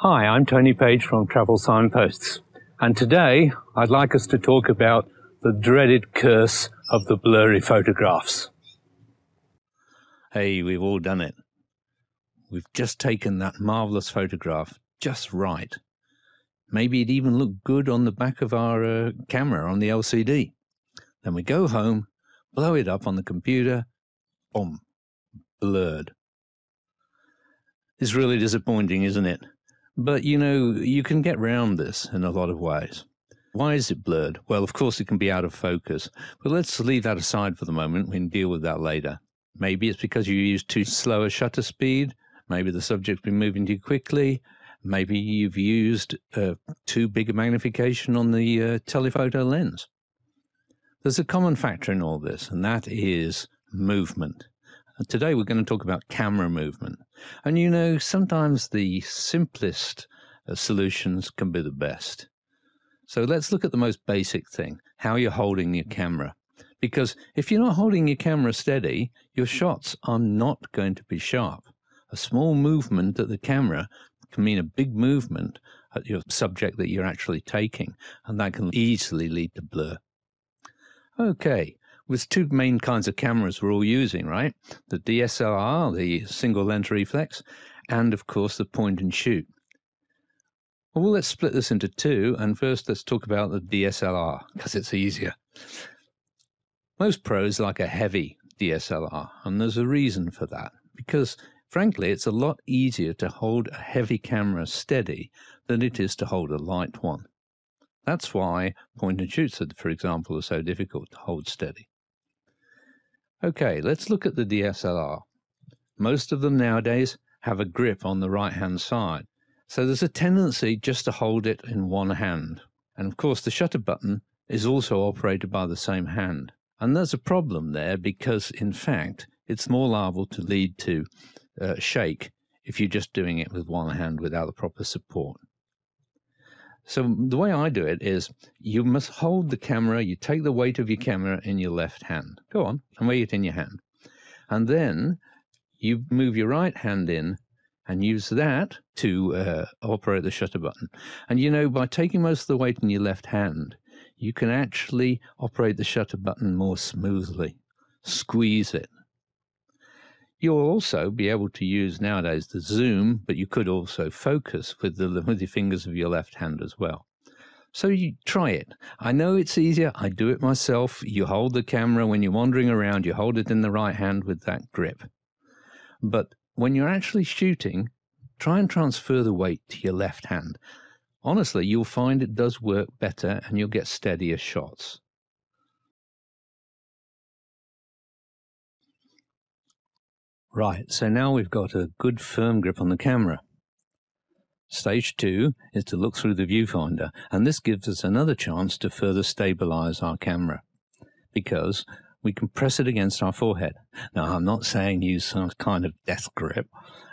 Hi, I'm Tony Page from Travel Signposts, and today I'd like us to talk about the dreaded curse of the blurry photographs. Hey, we've all done it. We've just taken that marvellous photograph just right. Maybe it even looked good on the back of our camera on the LCD. Then we go home, blow it up on the computer, boom, blurred. It's really disappointing, isn't it? But, you know, you can get round this in a lot of ways. Why is it blurred? Well, of course, it can be out of focus. But let's leave that aside for the moment. We can deal with that later. Maybe it's because you used too slow a shutter speed. Maybe the subject's been moving too quickly. Maybe you've used too big a magnification on the telephoto lens. There's a common factor in all this, and that is movement. Today we're going to talk about camera movement. And you know, sometimes the simplest solutions can be the best. So let's look at the most basic thing, how you're holding your camera. Because if you're not holding your camera steady, your shots are not going to be sharp. A small movement at the camera can mean a big movement at your subject that you're actually taking, and that can easily lead to blur. Okay. There's two main kinds of cameras we're all using, right? The DSLR, the single lens reflex, and of course the point and shoot. Well, let's split this into two, and first let's talk about the DSLR, because it's easier. Most pros like a heavy DSLR, and there's a reason for that, because frankly it's a lot easier to hold a heavy camera steady than it is to hold a light one. That's why point and shoots, for example, are so difficult to hold steady. Okay, let's look at the DSLR. Most of them nowadays have a grip on the right-hand side, so there's a tendency just to hold it in one hand. And of course, the shutter button is also operated by the same hand. And there's a problem there because, in fact, it's more liable to lead to shake if you're just doing it with one hand without the proper support. So the way I do it is you must hold the camera, you take the weight of your camera in your left hand. Go on, and weigh it in your hand. And then you move your right hand in and use that to operate the shutter button. And you know, by taking most of the weight in your left hand, you can actually operate the shutter button more smoothly, squeeze it. You'll also be able to use nowadays the zoom, but you could also focus with the fingers of your left hand as well. So you try it. I know it's easier. I do it myself. You hold the camera when you're wandering around. You hold it in the right hand with that grip. But when you're actually shooting, try and transfer the weight to your left hand. Honestly, you'll find it does work better and you'll get steadier shots. Right, so now we've got a good firm grip on the camera. Stage two is to look through the viewfinder, and this gives us another chance to further stabilize our camera because we can press it against our forehead. Now, I'm not saying use some kind of death grip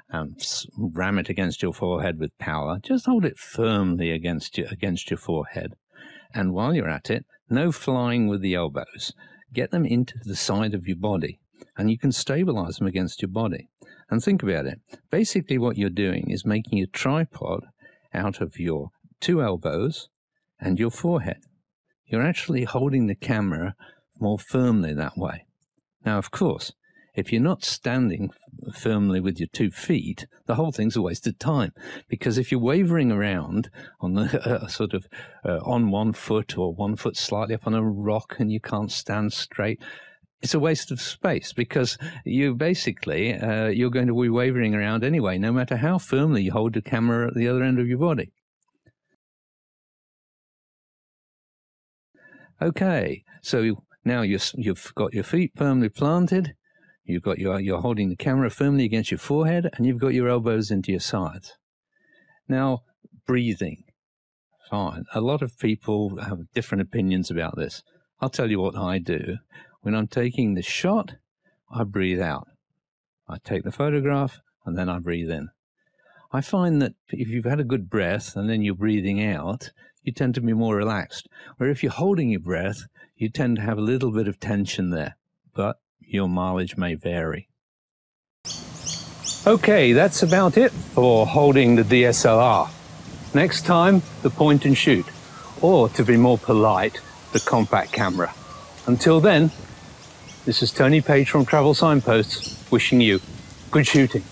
and ram it against your forehead with power. Just hold it firmly against your forehead. And while you're at it, no flying with the elbows. Get them into the side of your body. And you can stabilize them against your body. And think about it. Basically what you're doing is making a tripod out of your two elbows and your forehead. You're actually holding the camera more firmly that way. Now, of course, if you're not standing firmly with your 2 feet, the whole thing's a waste of time. Because if you're wavering around on the, on 1 foot or 1 foot slightly up on a rock and you can't stand straight, it's a waste of space because you basically, you're going to be wavering around anyway, no matter how firmly you hold the camera at the other end of your body. Okay, so now you've got your feet firmly planted, you've got you're holding the camera firmly against your forehead, and you've got your elbows into your sides. Now, breathing. Fine. A lot of people have different opinions about this. I'll tell you what I do. When I'm taking the shot, I breathe out. I take the photograph, and then I breathe in. I find that if you've had a good breath, and then you're breathing out, you tend to be more relaxed. Or if you're holding your breath, you tend to have a little bit of tension there. But your mileage may vary. Okay, that's about it for holding the DSLR. Next time, the point and shoot, or to be more polite, the compact camera. Until then, this is Tony Page from Travel Signposts, wishing you good shooting.